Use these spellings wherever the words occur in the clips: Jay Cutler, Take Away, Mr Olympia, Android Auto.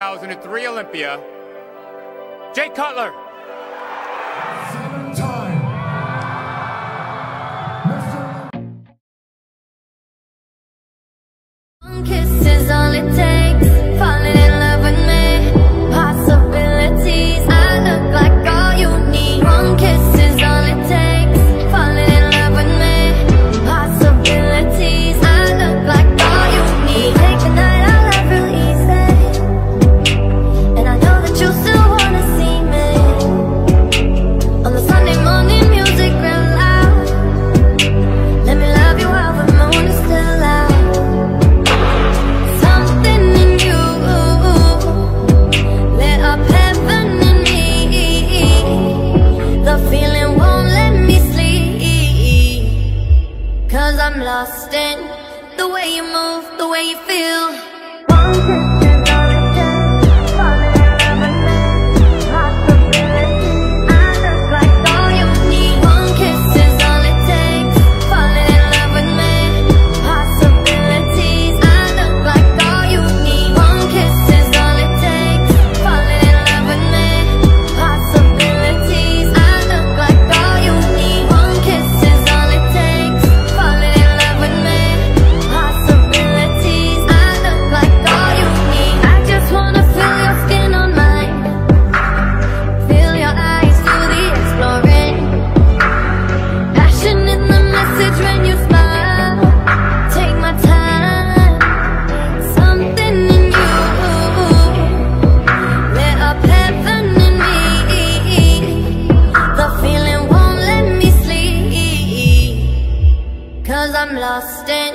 2003 Olympia, Jay Cutler. One kiss is all it takes, falling in love with me, possibilities, I look like all you need. One kiss is all it takes, falling in love with me, possibilities, I look like all you need. Take the night, I love real easy, and I know that you still wanna see me. On the Sunday morning music real loud, let me love you while the moon is still out. I'm lost in the way you move, the way you feel. One kiss is all it takes, falling in love with me, possibilities, I look like all you need. One kiss is all it takes, falling in love with me, possibilities, I look like all you need. One kiss is all it takes, falling in love with me, possibilities, I look like all you need. One kiss is all it takes, falling in I'm lost in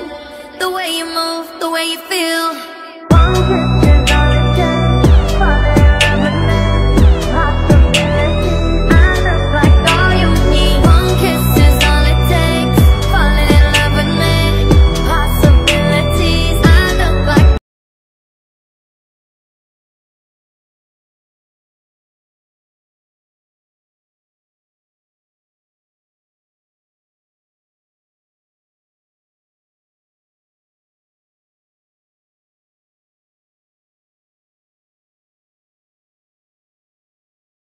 the way you move, the way you feel. One kiss is all it takes, falling in love with me, possibilities, I look like all you need. One kiss is all it takes, falling in love with me, possibilities, I look like. So late, late,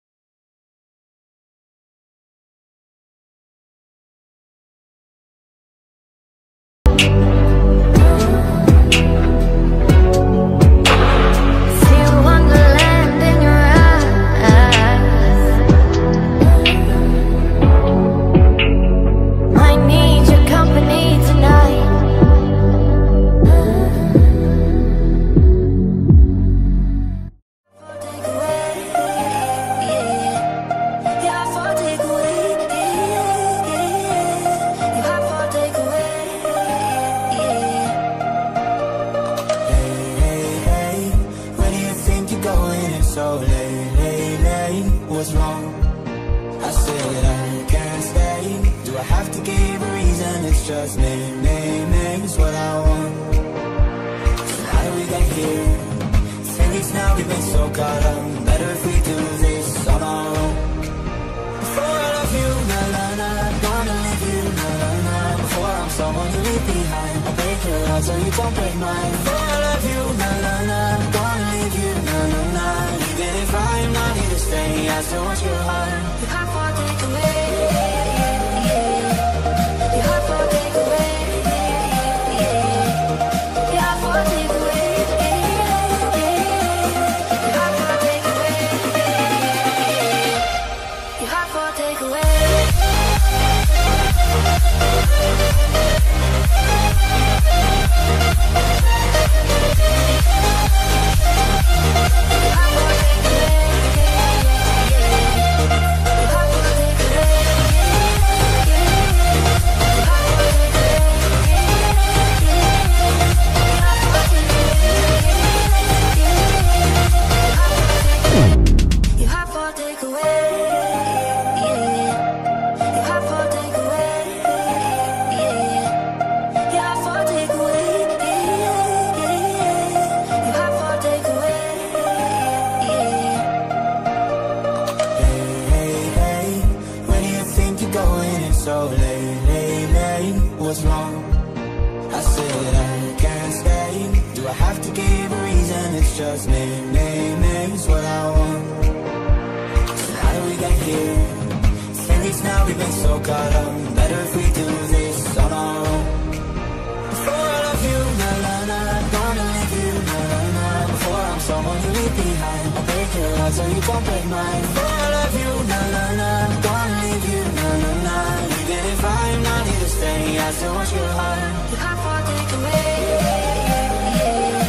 late, what's wrong? I said I can't stay. Do I have to give a reason? It's just name, name, name is what I want. So how do we get here? 10 weeks now, we've been so caught up. Better if we do this on our own. Before I love you, na-na-na, gonna leave you, na-na-na. Before I'm someone you leave behind, I'll break your heart so you don't break mine. Before I love you, na-na-na, gonna leave you, na-na-na. Even if I'm not here to stay, I still want your heart. Your heart won't take away, your heart won't take away, your heart won't take away, your heart won't take away, your heart won't take away. So late, late, late, what's wrong? I said I can't stay. Do I have to give a reason? It's just name, name. mistakes now, we've been so caught up. Better if we do this on our own. Before I love you, na-na-na, I'm gonna leave you, na-na-na. Before I'm someone you leave behind, I'll break your heart so you don't break mine. Before I love you, na-na-na, I'm gonna leave you, na-na-na. Even if I'm not here to stay, I still want your heart. Your heart won't take away.